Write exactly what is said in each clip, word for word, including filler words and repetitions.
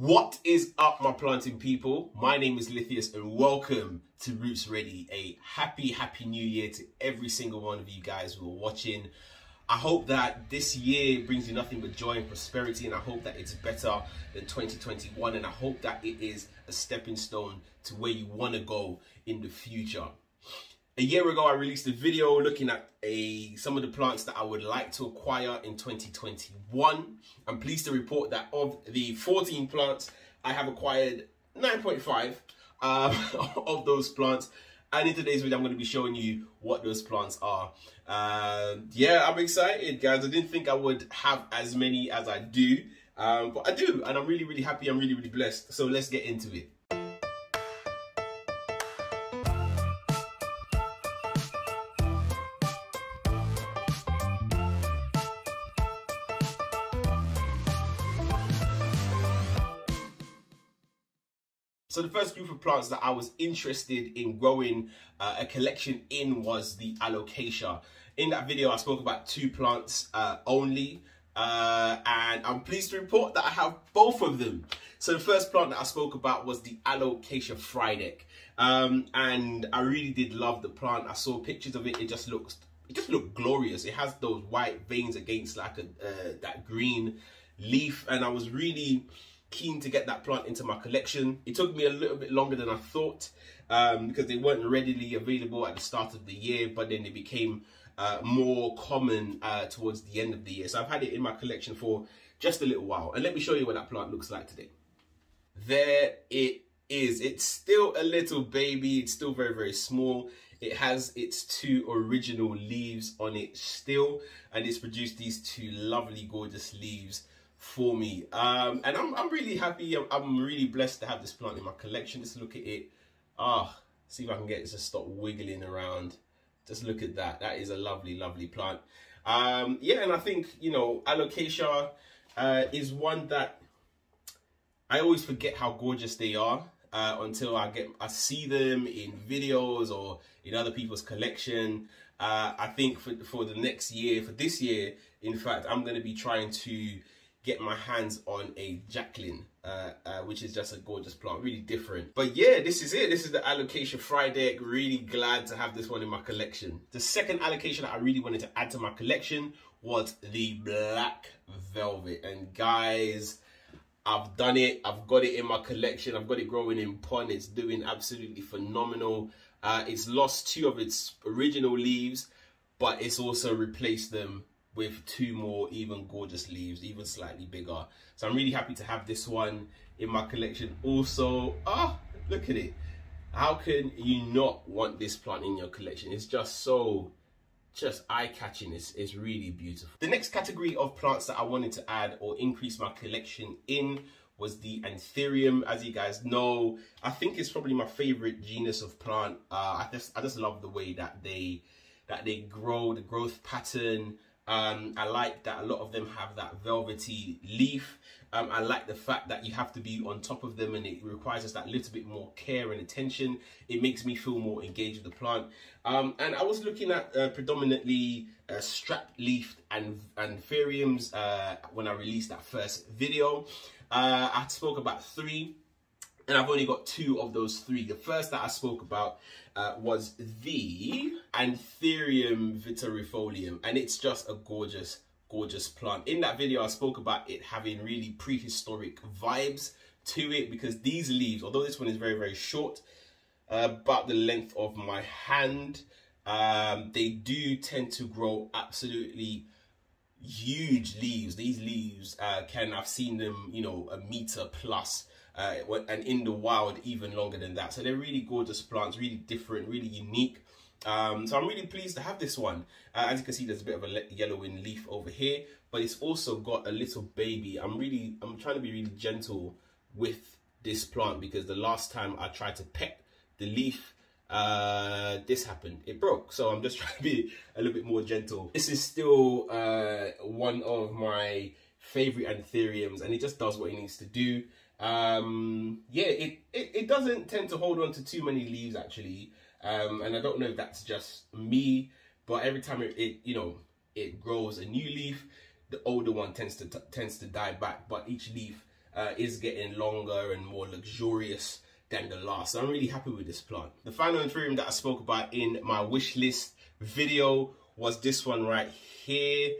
What is up, my planting people? My name is Lithius and welcome to Roots Ready. A happy, happy new year to every single one of you guys who are watching. I hope that this year brings you nothing but joy and prosperity, and I hope that it's better than twenty twenty-one, and I hope that it is a stepping stone to where you want to go in the future. A year ago, I released a video looking at a, some of the plants that I would like to acquire in twenty twenty-one. I'm pleased to report that of the fourteen plants, I have acquired nine point five um, of those plants. And in today's video, I'm going to be showing you what those plants are. Um, yeah, I'm excited, guys. I didn't think I would have as many as I do, um, but I do. And I'm really, really happy. I'm really, really blessed. So let's get into it. So the first group of plants that I was interested in growing uh, a collection in was the Alocasia. In that video, I spoke about two plants uh, only, uh, and I'm pleased to report that I have both of them. So the first plant that I spoke about was the Alocasia fridec, um, and I really did love the plant. I saw pictures of it. It just looks, it just looked glorious. It has those white veins against like a, uh, that green leaf, and I was really keen to get that plant into my collection. It took me a little bit longer than I thought um, because they weren't readily available at the start of the year, but then they became uh, more common uh, towards the end of the year. So I've had it in my collection for just a little while. And let me show you what that plant looks like today. There it is. It's still a little baby. It's still very, very small. It has its two original leaves on it still, and it's produced these two lovely, gorgeous leaves for me, um and I'm, I'm really happy. I'm, I'm really blessed to have this plant in my collection. Just look at it. Ah oh, see if I can get it to stop wiggling around. Just look at that. That is a lovely, lovely plant. Um yeah, and I think, you know, Alocasia uh is one that I always forget how gorgeous they are uh until I get I see them in videos or in other people's collection. uh I think for, for the next year, for this year in fact, I'm going to be trying to get my hands on a Jacqueline, uh, uh, which is just a gorgeous plant, really different. But yeah, this is it. This is the Alocasia fridec. Really glad to have this one in my collection. The second Alocasia that I really wanted to add to my collection was the black velvet. And guys, I've done it. I've got it in my collection. I've got it growing in pond. It's doing absolutely phenomenal. Uh, it's lost two of its original leaves, but it's also replaced them with two more even gorgeous leaves, even slightly bigger. So I'm really happy to have this one in my collection also. Ah, oh, look at it. How can you not want this plant in your collection? It's just so, just eye-catching. It's, it's really beautiful. The next category of plants that I wanted to add or increase my collection in was the Anthurium. As you guys know, I think it's probably my favorite genus of plant. Uh, I just, I just love the way that they, that they grow, the growth pattern. Um, I like that a lot of them have that velvety leaf. Um, I like the fact that you have to be on top of them, and it requires us that little bit more care and attention. It makes me feel more engaged with the plant. Um, and I was looking at uh, predominantly uh, strap-leafed and anthuriums uh, when I released that first video. Uh, I spoke about three, and I've only got two of those three. The first that I spoke about uh, was the Anthurium vittarifolium, and it's just a gorgeous, gorgeous plant. In that video, I spoke about it having really prehistoric vibes to it because these leaves, although this one is very, very short, uh, about the length of my hand, um, they do tend to grow absolutely huge leaves. These leaves uh, can, I've seen them, you know, a meter plus. Uh, and in the wild even longer than that. So they're really gorgeous plants, really different, really unique. Um, so I'm really pleased to have this one. Uh, as you can see, there's a bit of a yellowing leaf over here, but it's also got a little baby. I'm really, I'm trying to be really gentle with this plant because the last time I tried to pet the leaf, uh, this happened, it broke. So I'm just trying to be a little bit more gentle. This is still uh, one of my favorite anthuriums, and it just does what it needs to do. Um yeah, it, it it doesn't tend to hold on to too many leaves actually, um and I don't know if that's just me, but every time it, it you know it grows a new leaf, the older one tends to tends to die back, but each leaf uh, is getting longer and more luxurious than the last. So I'm really happy with this plant. The final Anthurium that I spoke about in my wish list video was this one right here.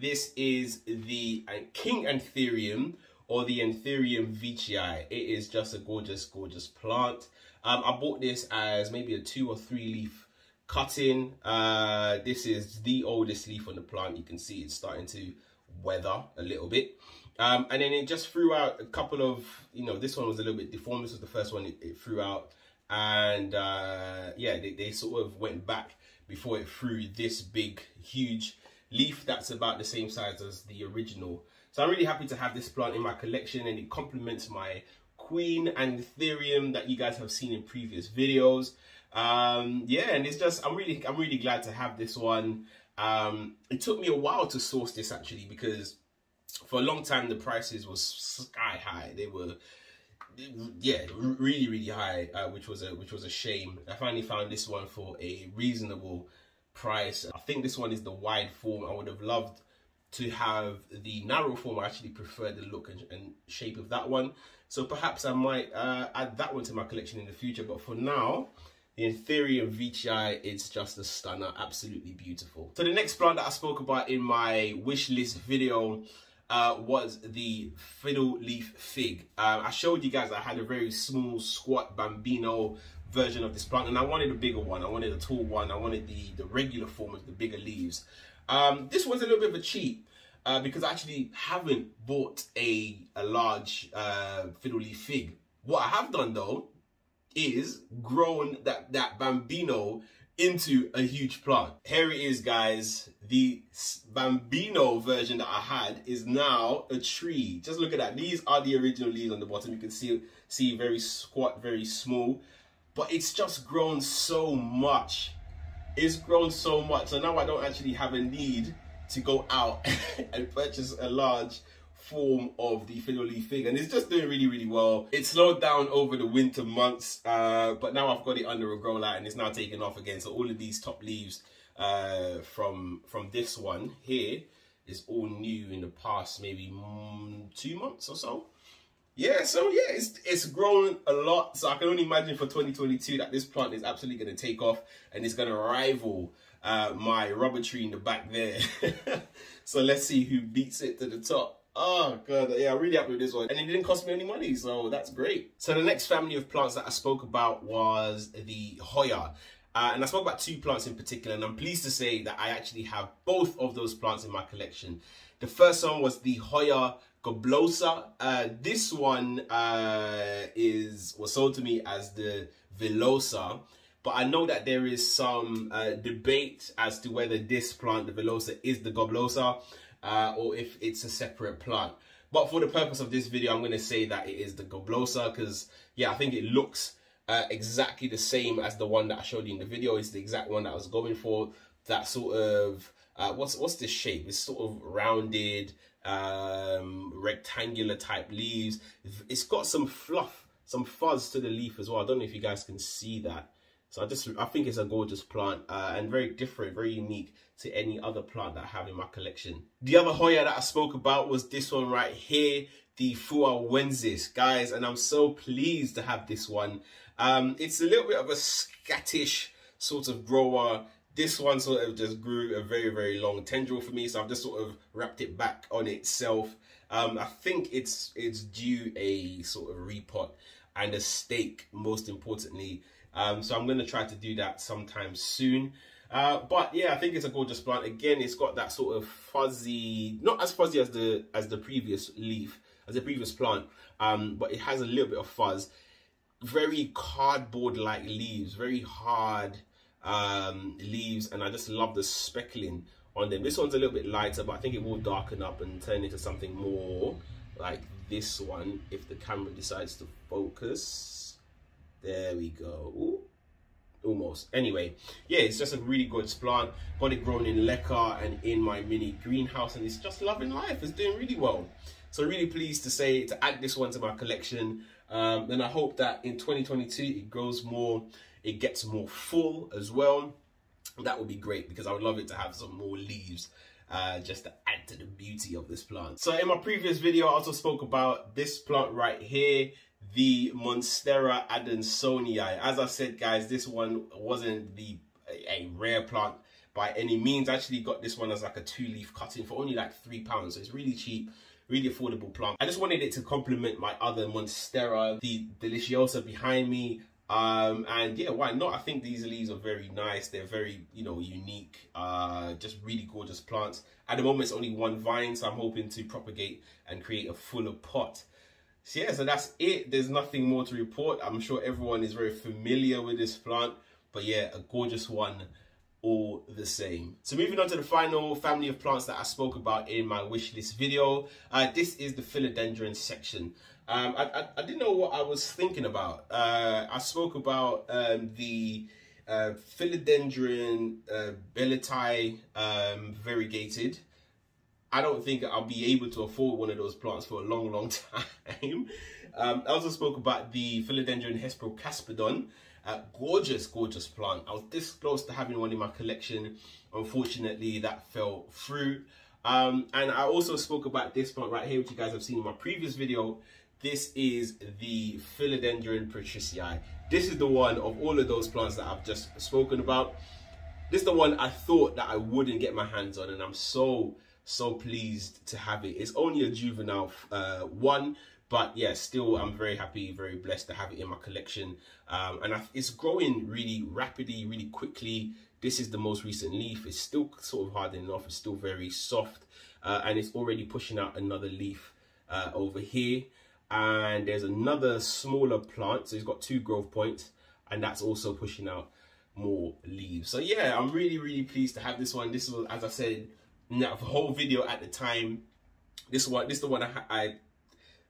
This is the King Anthurium, or the Anthurium Veitchii. It is just a gorgeous, gorgeous plant. Um, I bought this as maybe a two or three leaf cutting. Uh, this is the oldest leaf on the plant. You can see it's starting to weather a little bit. Um, and then it just threw out a couple of, you know, this one was a little bit deformed. This was the first one it, it threw out. And uh, yeah, they, they sort of went back before it threw this big, huge leaf that's about the same size as the original. So I'm really happy to have this plant in my collection, and it complements my Queen Anthurium that you guys have seen in previous videos. Um, yeah, and it's just, I'm really, I'm really glad to have this one. Um, it took me a while to source this actually, because for a long time the prices were sky high. They were, yeah, really, really high, uh, which was a, which was a shame. I finally found this one for a reasonable price. I think this one is the wide form. I would have loved to have the narrow form. I actually prefer the look and, and shape of that one. So perhaps I might uh, add that one to my collection in the future. But for now, the Anthurium Veitchii, it's just a stunner, absolutely beautiful. So the next plant that I spoke about in my wish list video uh, was the fiddle leaf fig. Uh, I showed you guys I had a very small, squat, Bambino version of this plant, and I wanted a bigger one. I wanted a tall one. I wanted the, the regular form with the bigger leaves. Um, this one's a little bit of a cheat uh, because I actually haven't bought a, a large uh, fiddle leaf fig. What I have done though is grown that, that Bambino into a huge plant. Here it is, guys. The Bambino version that I had is now a tree. Just look at that. These are the original leaves on the bottom. You can see, see very squat, very small, but it's just grown so much. It's grown so much, so now I don't actually have a need to go out and purchase a large form of the fiddle leaf fig, and it's just doing really, really well. It slowed down over the winter months, uh, but now I've got it under a grow light and it's now taking off again. So all of these top leaves uh, from, from this one here is all new in the past maybe mm, two months or so. Yeah, so yeah, it's, it's grown a lot. So I can only imagine for twenty twenty-two that this plant is absolutely going to take off, and it's going to rival uh, my rubber tree in the back there. So let's see who beats it to the top. Oh God, yeah, I'm really happy with this one. And it didn't cost me any money, so that's great. So the next family of plants that I spoke about was the Hoya. Uh, and I spoke about two plants in particular, and I'm pleased to say that I actually have both of those plants in my collection. The first one was the Hoya Globulosa. Uh, this one uh, is was sold to me as the villosa, but I know that there is some uh, debate as to whether this plant, the villosa, is the globulosa uh, or if it's a separate plant. But for the purpose of this video, I'm going to say that it is the globulosa because, yeah, I think it looks uh, exactly the same as the one that I showed you in the video. It's the exact one that I was going for. That sort of uh, what's what's this shape? It's sort of rounded, um rectangular type leaves. It's got some fluff, some fuzz to the leaf as well. I don't know if you guys can see that. So I just I think it's a gorgeous plant uh, and very different, very unique to any other plant that I have in my collection. The other Hoya that I spoke about was this one right here, the Phuwuaensis, guys, and I'm so pleased to have this one. Um it's a little bit of a scattish sort of grower. This one sort of just grew a very, very long tendril for me, so I've just sort of wrapped it back on itself. Um, I think it's it's due a sort of repot and a stake, most importantly. Um, so I'm going to try to do that sometime soon. Uh, but yeah, I think it's a gorgeous plant. Again, it's got that sort of fuzzy, not as fuzzy as the as the previous leaf, as the previous plant, um, but it has a little bit of fuzz. Very cardboard-like leaves, very hard um leaves, and I just love the speckling on them. This one's a little bit lighter, but I think it will darken up and turn into something more like this one if the camera decides to focus. There we go. Ooh, almost. Anyway, yeah, it's just a really good plant. Got it grown in Leca and in my mini greenhouse, and it's just loving life. It's doing really well. So really pleased to say to add this one to my collection. Um and I hope that in twenty twenty-two it grows more, it gets more full as well. That would be great because I would love it to have some more leaves uh, just to add to the beauty of this plant. So in my previous video, I also spoke about this plant right here, the Monstera adansonii. As I said, guys, this one wasn't the a rare plant by any means. I actually got this one as like a two leaf cutting for only like three pounds. So it's really cheap, really affordable plant. I just wanted it to complement my other Monstera, the Deliciosa behind me. Um, and yeah, why not? I think these leaves are very nice. They're very, you know, unique, uh, just really gorgeous plants. At the moment, it's only one vine, so I'm hoping to propagate and create a fuller pot. So yeah, so that's it. There's nothing more to report. I'm sure everyone is very familiar with this plant, but yeah, a gorgeous one all the same. So moving on to the final family of plants that I spoke about in my wish list video. Uh, this is the philodendron section. Um, I, I, I didn't know what I was thinking about. Uh, I spoke about um, the uh, philodendron uh, billietiae um, variegated. I don't think I'll be able to afford one of those plants for a long, long time. um, I also spoke about the Philodendron Hesperocaspidon. Uh, gorgeous, gorgeous plant. I was this close to having one in my collection. Unfortunately, that fell through. Um, and I also spoke about this plant right here, which you guys have seen in my previous video. This is the Philodendron patriciae. This is the one of all of those plants that I've just spoken about. This is the one I thought that I wouldn't get my hands on, and I'm so... so pleased to have it. It's only a juvenile uh, one, but yeah, still I'm very happy, very blessed to have it in my collection. Um, and I, it's growing really rapidly, really quickly. This is the most recent leaf. It's still sort of hardening off. It's still very soft, uh, and it's already pushing out another leaf uh, over here. And there's another smaller plant, so it's got two growth points, and that's also pushing out more leaves. So yeah, I'm really, really pleased to have this one. This was, as I said, now, the whole video at the time, this one, this is the one I, I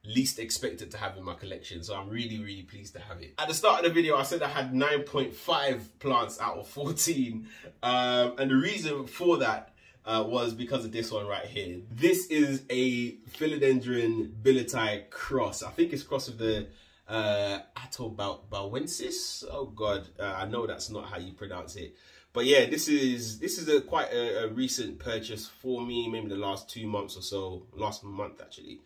least expected to have in my collection. So I'm really, really pleased to have it. At the start of the video, I said I had nine point five plants out of fourteen. Um, and the reason for that uh, was because of this one right here. This is a Philodendron billietiae cross. I think it's cross of the uh, atabapoense. Oh God, uh, I know that's not how you pronounce it. But yeah, this is this is a quite a, a recent purchase for me, maybe the last two months or so, last month actually.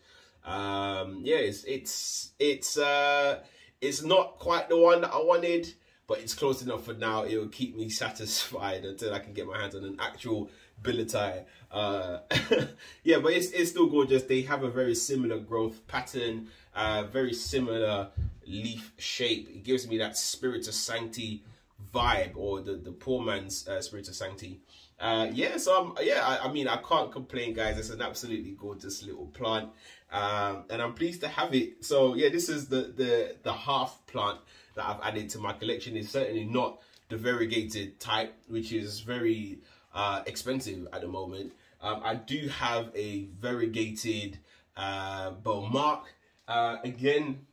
Um, yeah, it's it's it's uh, it's not quite the one that I wanted, but it's close enough for now. It will keep me satisfied until I can get my hands on an actual billietiae. Uh, yeah, but it's it's still gorgeous. They have a very similar growth pattern, uh, very similar leaf shape. It gives me that Spiritus Sancti vibe, or the the poor man's uh, Spiritus Sancti. Uh yeah, so I'm, yeah I, I mean I can't complain, guys. It's an absolutely gorgeous little plant, um and I'm pleased to have it. So yeah, this is the the the half plant that I've added to my collection. It's certainly not the variegated type, which is very uh expensive at the moment. um I do have a variegated uh Baumark, uh again,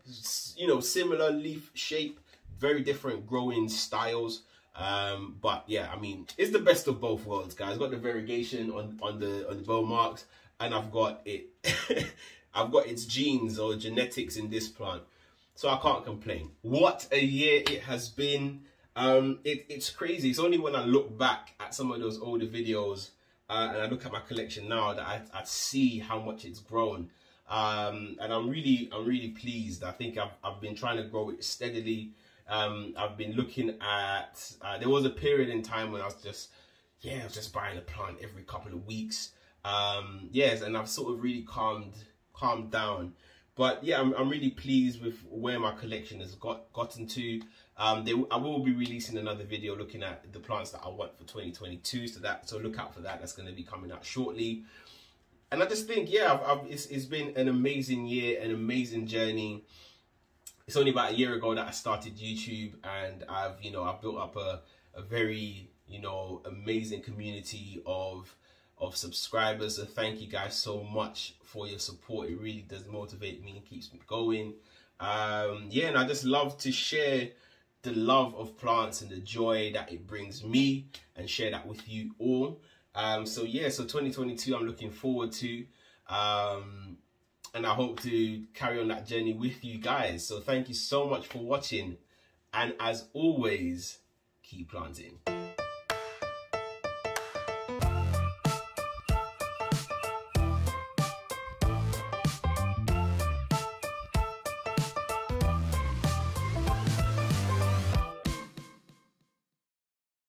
you know, similar leaf shape, very different growing styles, um but yeah, I mean, it's the best of both worlds, guys. I've got the variegation on on the on the Baumarks, and I've got it I've got its genes or genetics in this plant, so I can't complain. What a year it has been. um it, it's crazy. It's only when I look back at some of those older videos uh, and I look at my collection now that I, I see how much it's grown. um and I'm really I'm really pleased. I think I've, I've been trying to grow it steadily. Um, I've been looking at, uh, there was a period in time when I was just, yeah, I was just buying a plant every couple of weeks. Um, yes, and I've sort of really calmed, calmed down. But yeah, I'm, I'm really pleased with where my collection has got, gotten to. Um, they, I will be releasing another video looking at the plants that I want for twenty twenty-two. So that, so look out for that. That's going to be coming out shortly. And I just think, yeah, I've, I've, it's, it's been an amazing year, an amazing journey. It's only about a year ago that I started YouTube, and I've, you know, I've built up a, a very, you know, amazing community of, of subscribers. So thank you guys so much for your support. It really does motivate me and keeps me going. Um, yeah, and I just love to share the love of plants and the joy that it brings me, and share that with you all. Um, so yeah, so twenty twenty-two, I'm looking forward to, um, and I hope to carry on that journey with you guys. So thank you so much for watching. And as always, keep planting.